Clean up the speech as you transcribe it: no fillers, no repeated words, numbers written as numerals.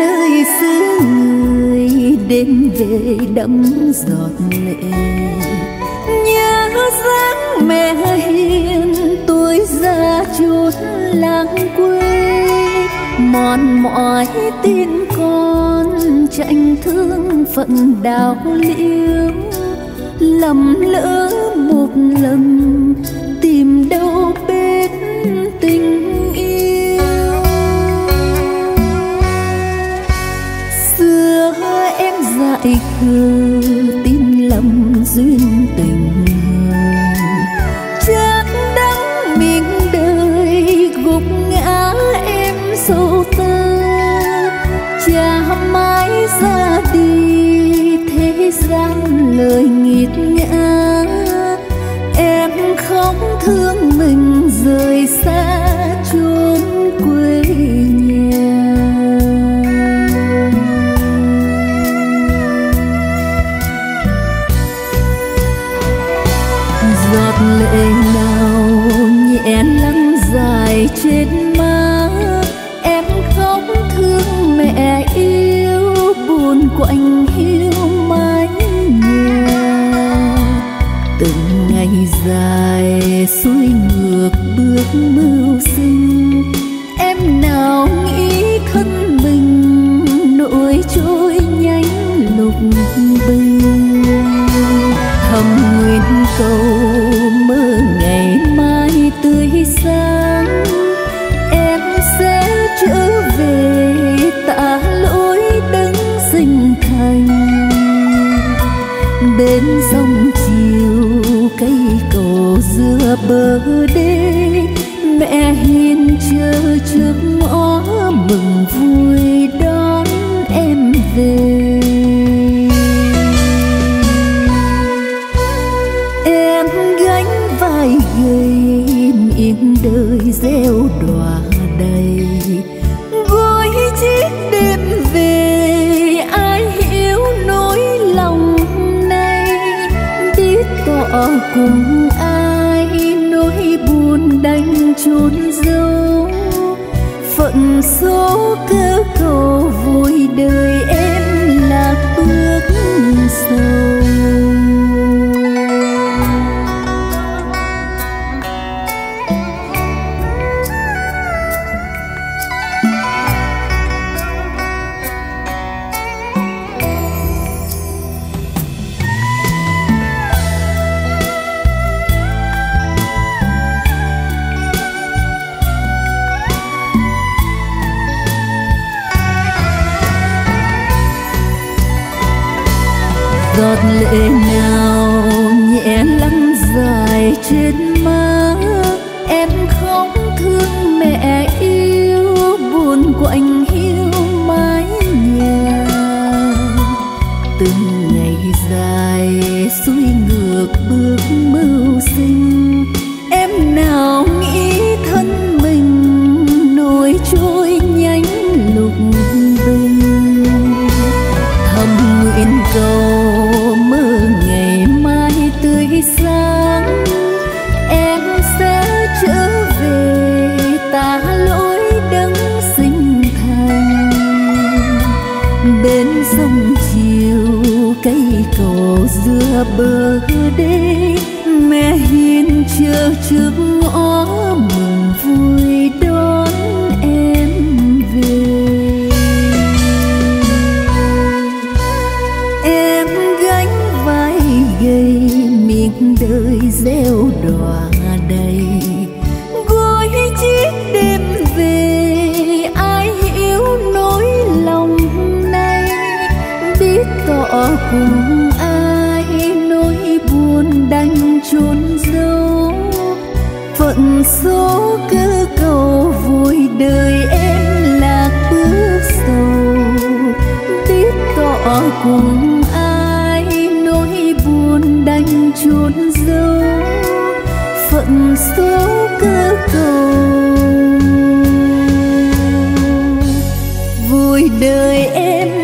nơi xứ người, đêm về đẫm giọt lệ. Nhớ dáng mẹ hiền, tôi ra chút lãng quê, mòn mỏi tin con tranh thương phận đào liễu. Lầm lỡ một lần tìm đâu bên tình yêu. Xưa em dại khờ tin lầm duyên tình, chắc đắng miền đời gục ngã em sâu tơ. Cha mãi ra đi thế gian lời nghiệt ngã, em không thương mình rời xa chốn quê nhà. Giọt lệ nào nhẹ lắng dài trên má, em không thương mẹ yêu buồn quạnh hiu mái nhà. Từng ngày dài xuôi ngược bước mưu sinh, em nào nghĩ thân mình nỗi trôi nhánh lục bình. Thầm nguyện cầu mơ ngày mai tươi sáng, em sẽ trở về tạ lỗi đấng sinh thành. Đến dòng chiều cây cầu giữa bờ đê, mẹ hiền chờ trước ngõ mừng vui đón em về. Em gánh vai gầy miền đời gieo đọa đầy, gối chiếc đêm về ai hiểu nỗi lòng này. Biết tỏ cùng ai nỗi buồn đành chốn dấu, phận số cơ cầu vui đời em là bước sâu. Giọt lệ nào nhẹ lắng dài trên má, em không thương mẹ yêu buồn quạnh hiu mái nhà. Từng ngày dài xuôi ngược bước mưu sinh, em nào nghĩ thân mình nổi trôi nhánh lục bình. Thầm nguyện cầu sáng em sẽ trở về tạ lỗi đấng sinh thành. Bên sông chiều cây cầu giữa bờ đê, mẹ hiền chờ trước ngõ mừng vui đón em về. Em gánh vai gầy đời gieo đọa đầy, gối chiếc đêm về ai hiểu nỗi lòng này. Biết tỏ cùng ai nỗi buồn đành chốn dấu, phận số cứ cầu vui đời em lạc bước sâu. Biết tỏ cùng đành chốn dấu, phận số cơ cầu vui đời em.